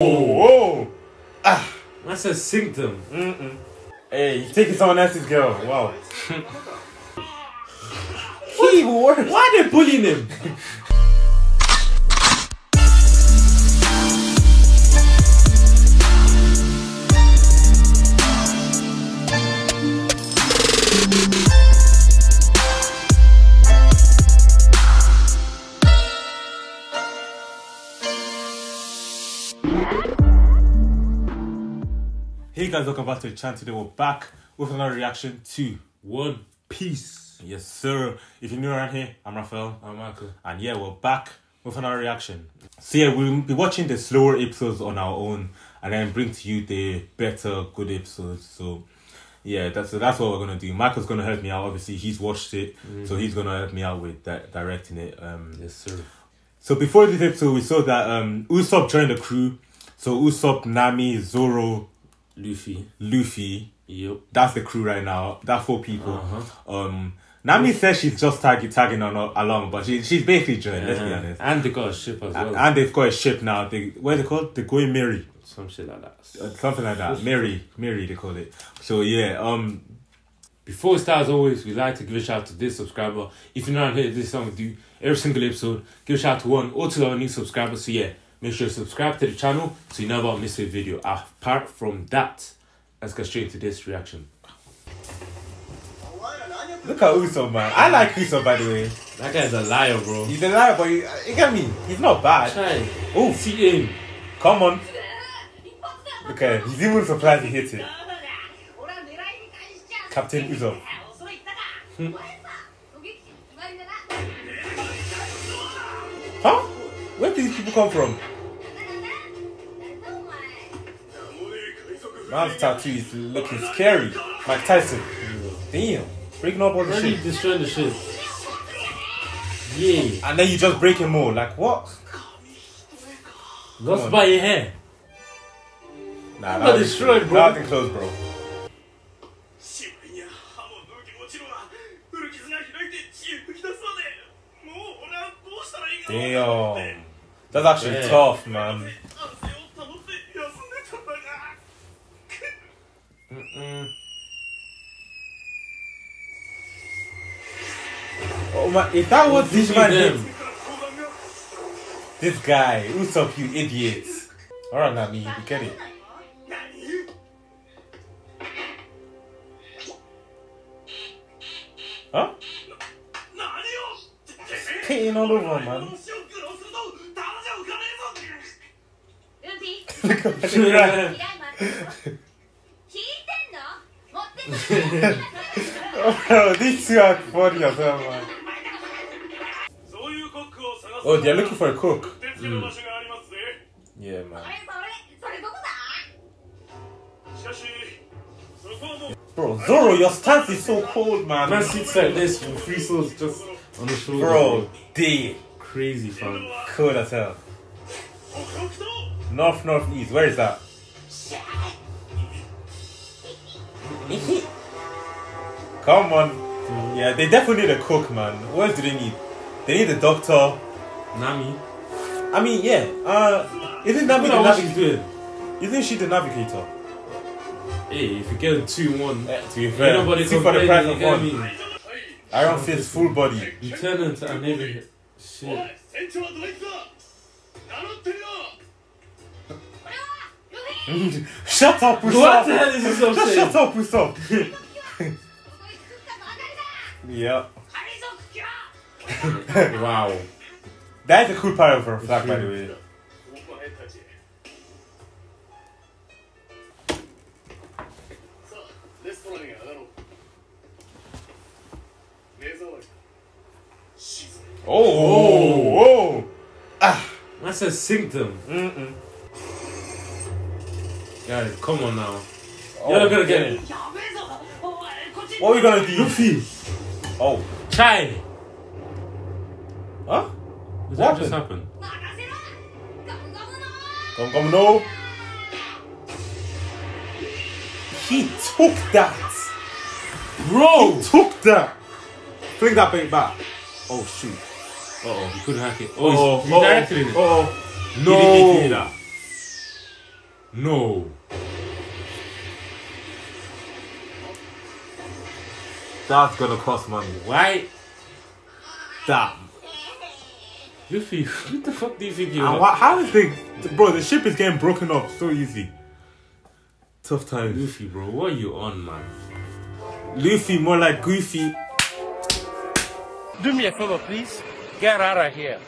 Whoa! Ah! That's a symptom. Hey, you're taking someone else's girl. Wow. He worse. Why are they bullying him? Hey guys, welcome back to the channel. Today we're back with another reaction to One Piece. Yes sir. If you're new around here, I'm Raphael. I'm Michael. And yeah, we're back with another reaction. So yeah, we'll be watching the slower episodes on our own and then bring to you the better, good episodes. So yeah, that's what we're going to do. Michael's going to help me out. Obviously, he's watched it. So he's going to help me out with that, directing it. Yes sir. So before this episode, we saw that Usopp joined the crew. So Usopp, Nami, Zoro, Luffy. Yep. That's the crew right now. That's 4 people. Nami says she's just tagging along, but she's basically joined, let's be honest. And they've got a ship as well. And they've got a ship now. What are they called? They're going Mary. Some shit like that. Something like that. Mary they call it. So yeah, before we start, as always, we like to give a shout out to this subscriber. If you're not here, this is something we do every single episode. Give a shout out to one or to our new subscribers. So yeah, make sure you subscribe to the channel so you never miss a video. Apart from that, let's get straight into this reaction. Look at Usopp, man. I like Usopp, by the way. That guy's a liar, bro. He's a liar, but he's not bad. Oh, see him. Come on. Okay, he's even surprised he hits it. Captain Usopp. Huh? Where do these people come from? Man's tattoo is looking scary. Mike Tyson. Damn. Breaking up all the shit. Really destroying the shit. Yeah. And then you just break him more. Like what? Lost by your hair. Nah, that was destroyed, bro. Nothing close, bro. Damn. That's actually tough, man. Oh my! If that was this man, this guy, Usopp, you idiots! All right, Nami, you get it. Huh? It's pain all over, man. Look at that. Oh, bro, these two are funny as well, man. Oh, they're looking for a cook. Yeah, man. Bro, Zoro, your stance is so cold, man. Man sits like this with free souls just on the shoulder. Bro, they crazy, fam. Cold as hell. North, north, east. Where is that? Come on. Yeah, they definitely need a cook, man. What else do they need? They need a doctor. Nami. I mean, yeah. Isn't Nami the navigator? Isn't she the navigator? Hey, if you get a 2-1, to be fair, nobody's for the price of 1. Iron Fist, full body. Lieutenant and everything. Shit. Shut up, Usopp! What the hell is this Usopp saying? Shut up, Usopp! Yep. Wow. That is a cool power for a flag, by the way. Oh! Ah! That's a symptom. Guys, come on now. You're gonna get it. What are we gonna do? Luffy! Oh. Chai! Huh? What just happened? Come, no! He took that! Bro! He took that! Bring that thing back. Oh, shoot. Uh oh, he couldn't hack it. Oh, he's directly in it. No! He didn't get that. No. That's gonna cost money, right? Damn. Luffy, what the fuck do you think you are? How is they... Bro, the ship is getting broken up so easy. Tough times. Luffy, bro, what are you on, man? Luffy, more like Goofy. Do me a favor, please. Get out of here.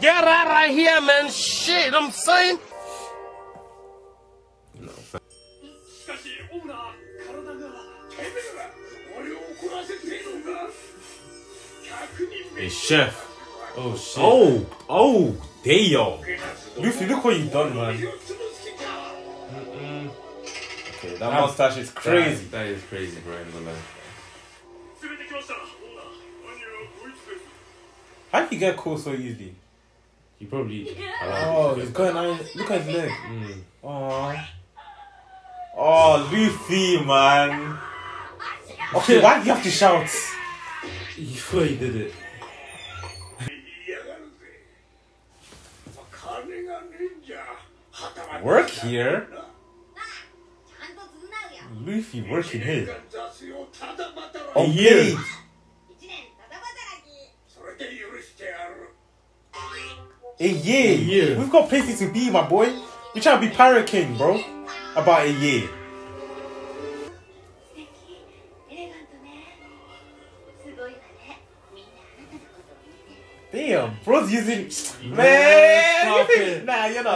Get out of here, man. Shit, I'm saying. No. Hey, chef. Oh, shit. Oh, oh, damn. Luffy, look what you done, man. Mm-mm. Okay, that mustache is crazy. That is crazy, bro. How'd he get cold so easily? He probably... Oh, he's going on. Look at his leg. Mm. Aww. Oh, Luffy, man. Okay, why do you have to shout? You thought he did it. Work here? Luffy working here. Okay. A year. We've got places to be, my boy. We trying to be Pirate King, bro. About a year. Damn, bro's using... Man! Nah, you're not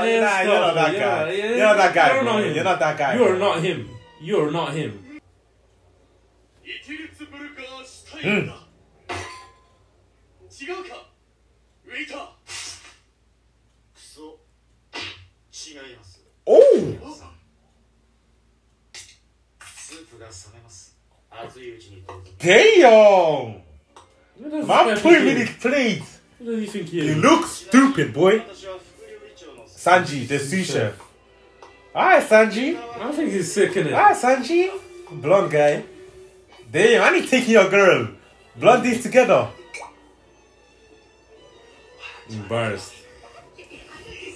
that guy. You're not that guy, bro. You're not that guy. You're not him. You're not him. Mm. Oh! Damn! Man, put him in his plate. What do you think he is? You look stupid, boy. Sanji, the sous chef. Alright, Sanji. I think he's sick, innit? Alright, Sanji. Blonde guy. Damn, I need taking your girl. Blonde these together. Embarrassed.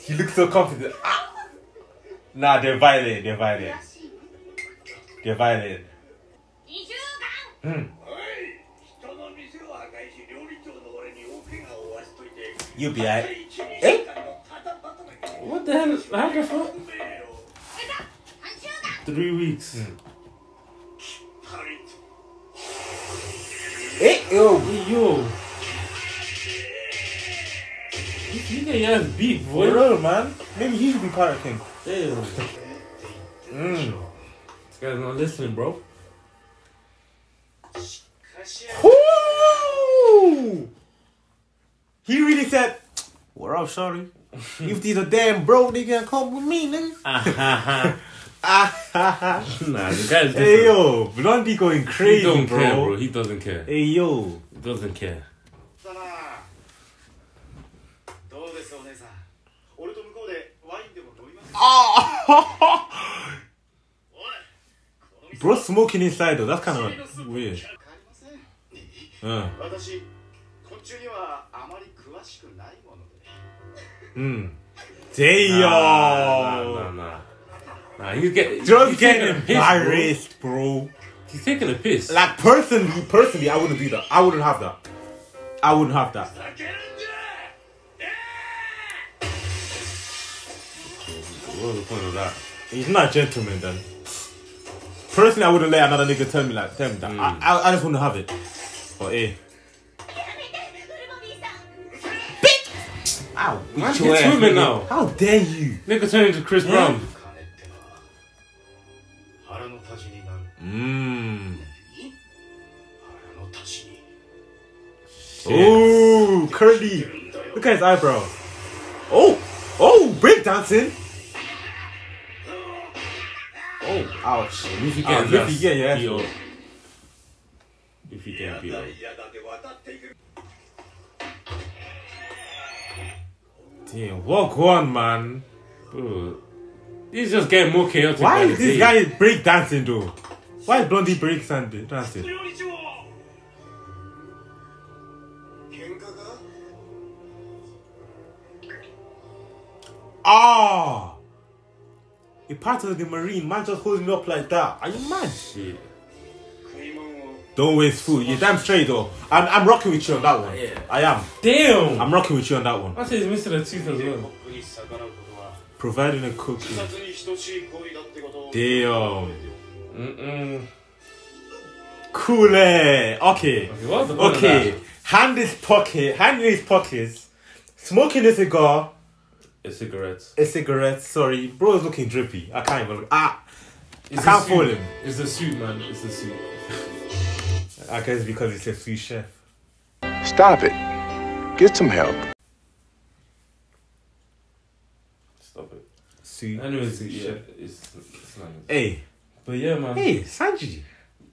He looks so confident. Ah. Nah, they're violent. They're violent. They're violent. Hmm. You'll be alright. Eh? What the hell? How the fuck? 3 weeks. Mm. Eh? Yo. Yo. You get your ass beat, boy. For real, man. Maybe he should be Pirate King. Damn. Mm. This guy's not listening, bro. Woo! He really said, "What up, shorty? If these a damn bro, they can come with me, nigga." Nah, the guy's different. Hey yo, Blondie going crazy, he don't bro. Care, bro. He doesn't care. Hey yo, he doesn't care. Oh! Bro, smoking inside though. That's kind of weird. Mm. Damn! Nah, he's getting embarrassed, piss, bro. He's taking a piss. Like, personally, I wouldn't do that. I wouldn't have that. I wouldn't have that. What was the point of that? He's not a gentleman, then. Personally, I wouldn't let another nigga tell me that. Mm. I just wouldn't have it. But, eh. Ow, man, you're swimming now. How dare you? Nigga turn into Chris Brown. Mmm. Oh, curly. Look at his eyebrow. Oh, oh, breakdancing. Oh, ouch. If you can, yeah. If you can, be damn, walk on, man. Ooh. He's just getting more chaotic. Why is this guy break dancing though? Why is Blondie break dancing? Ah! A part of the marine, man just holding up like that. Are you mad? Shit. Don't waste food. You're damn straight though. I'm rocking with you on that one. Yeah. I am. Damn. I'm rocking with you on that one. I say he's missing a tooth as well. Providing a cookie. Damn. Mm-mm. Cool, eh? Okay. Okay. Hand in his pockets. Smoking a cigar. A cigarette. Sorry, bro is looking drippy. I can't even. I can't fool him. It's the suit, man. It's the suit. I guess because it's a sous chef. Stop it. Get some help. Stop it. Sous. Anyways, yeah, it's nice. Hey. But yeah, man. Hey, Sanji.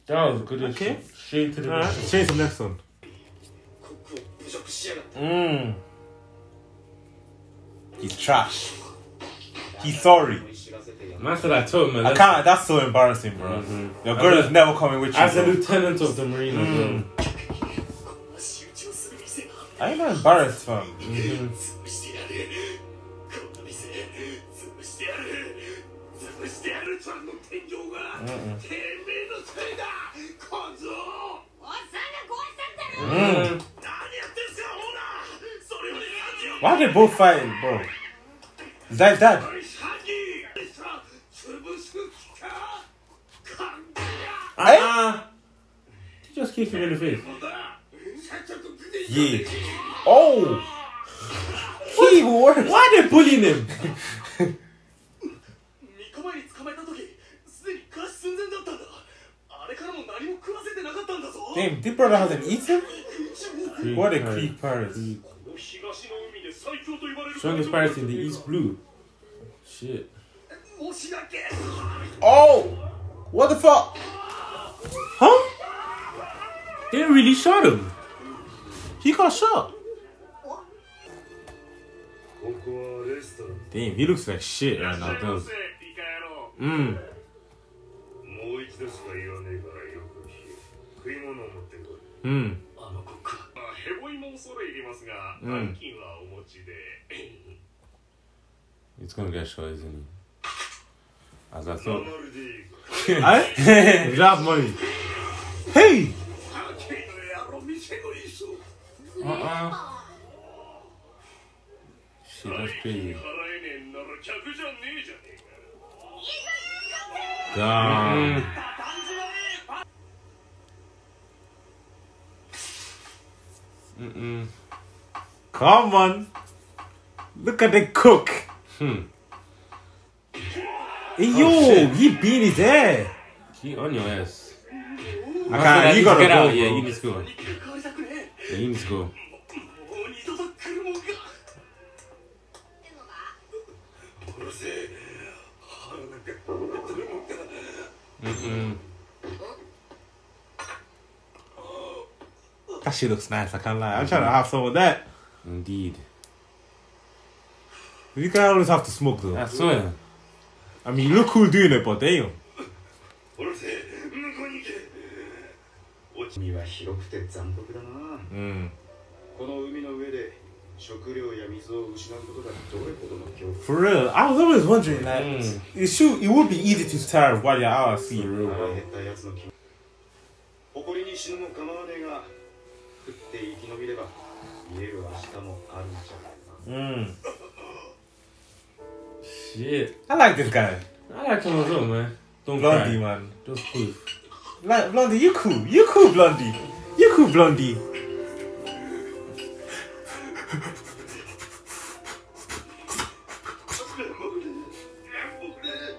That was good. Okay. Straight to the next one. Straight to the next one. Mmm. He's trash. He's sorry. Man said I told him. I can't. That's so embarrassing, bro. Mm-hmm. Your girl is never coming with you. As a lieutenant of the marine, I ain't embarrassed, fam. Why are they both fighting, bro? Is that dad? Did you just kick him in the face? Yeah. Oh! He worked! Why are they bullying him? Damn, this brother hasn't eaten? What a Krieg pirate. Strongest pirates in the East Blue. Shit. Oh! What the fuck? Huh? They really shot him. He got shot. Damn, he looks like shit right now, doesn't he? Mmm. Mmm. Mm. It's gonna get shot, isn't it? As I thought. I grab money. Hey! Shit, that's crazy. Damn. Mm-mm. Come on. Look at the cook. Hey, yo, he beat his hair. He on your ass. I can't, you gotta go. Yeah, you need to go. Yeah, you need to go. Mm-mm. That shit looks nice, I can't lie. I'm trying to have some of that. Indeed. You can't always have to smoke though. That's so. I mean, you look cool doing it, but damn. For real, I was always wondering, like, it would be easy to starve while you're out at sea. For real, bro. Shit. I like this guy. I like him as well, man. Don't Blondie, cry, man. Just cool. Like Blondie, you cool. You cool, Blondie. You cool, Blondie.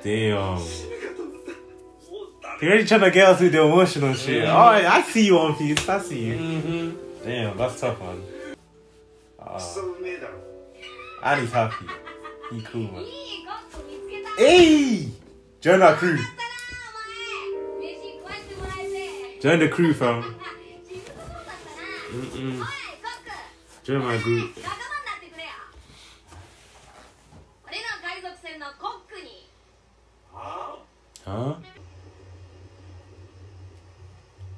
Damn. They're really trying to get us with the emotional shit. Alright, I see you, One Piece. I see you. Mm-hmm. Damn, that's tough, man. And he's happy. He cool, man. Hey! Join our crew. Join the crew, fam. Join my group. Huh?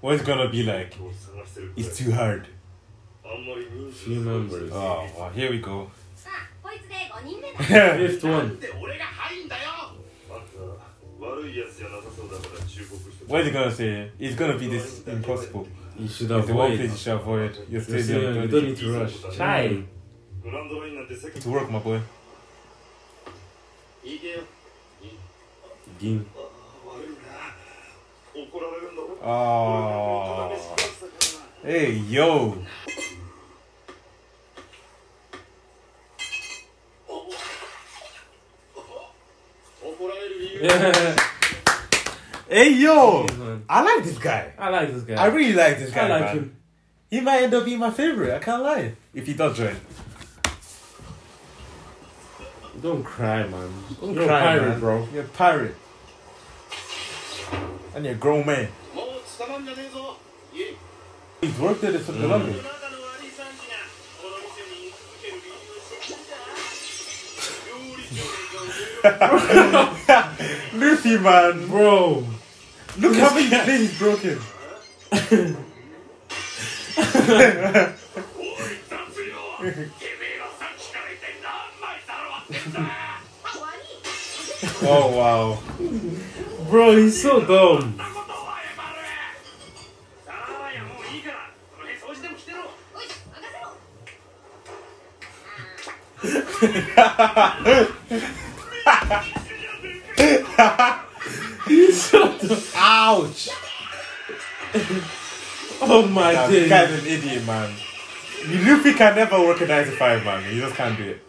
What's gonna be like? It's too hard. Few members. Oh, well, here we go. Fifth one. What is he gonna say? It's gonna be this impossible. You should avoid. It's the one place you should avoid. Your stadium. You don't need to rush. Try. It's work, my boy. Gin. Oh. Hey, yo. Yeah. Hey, yo. I like this guy. I really like this guy. I like him. He might end up being my favorite. I can't lie. If he does join. Don't cry, man. You're cry, a pirate, man. Bro. You're a pirate. And you're a grown man. He's worked at it for the longest. Luffy, man, bro. Look how many things he's broken. Oh, wow. Bro, he's so dumb. He's so dumb. Ouch. Oh my god. This guy's an idiot, man. Luffy can never work a 9-to-5, man. He just can't do it.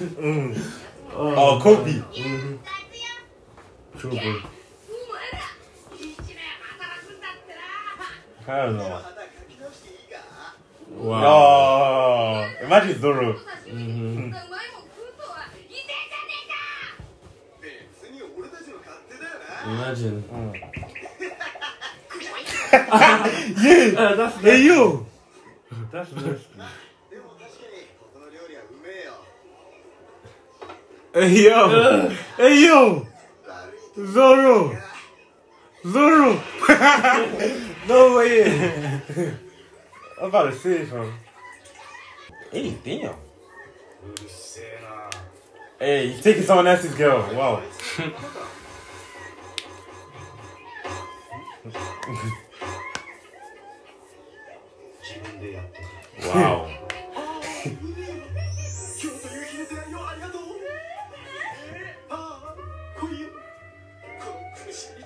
Mm. Oh, Kobe. Mm-hmm. True, bro. I don't know. Wow. Oh, imagine Zoro. Mm-hmm. Imagine. Oh. Yeah. That's hey, you. That's nasty. Hey yo! Hey yo! Zoro! Zoro! No way! I'm about to see it, bro. Hey, damn! Hey, he's taking someone else's girl. Wow. Wow.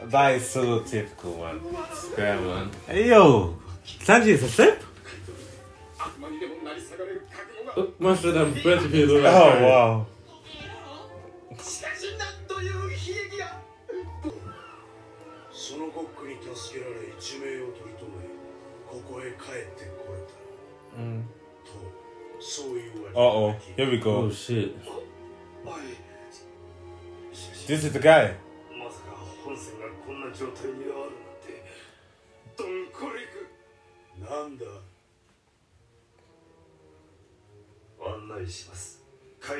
That is so typical, man. Square, man. Hey, yo! Sanji is a simp? Oh, wow. Uh-oh. Here we go. Oh, shit. This is the guy. Don Krieg.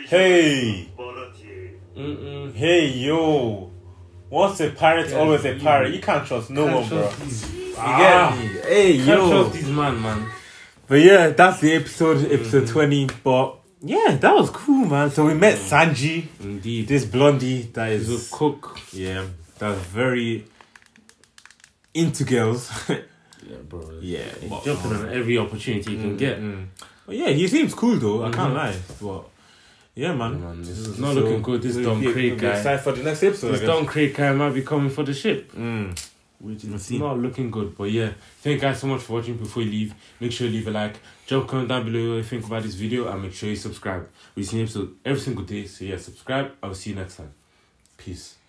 Hey. Hey, yo. Once a pirate, always a pirate. You can't trust no one, bro. You get me? Hey, yo. Can't trust this man, man. But yeah, that's the episode, episode 20. But yeah, that was cool, man. So we met Sanji. Indeed. This blondie that is a cook. Yeah. That's very into girls. Yeah, bro. Yeah, he's jumping on every opportunity he can get. But yeah, he seems cool though. I can't lie. But yeah, man, this is not looking good. This Don Krieg guy. Excited for the next episode. This Don Krieg guy might be coming for the ship. Which is not looking good. But yeah, thank you guys so much for watching. Before you leave, make sure you leave a like. Drop a comment down below what you think about this video, and make sure you subscribe. We see an episode every single day. So yeah, subscribe. I'll see you next time. Peace.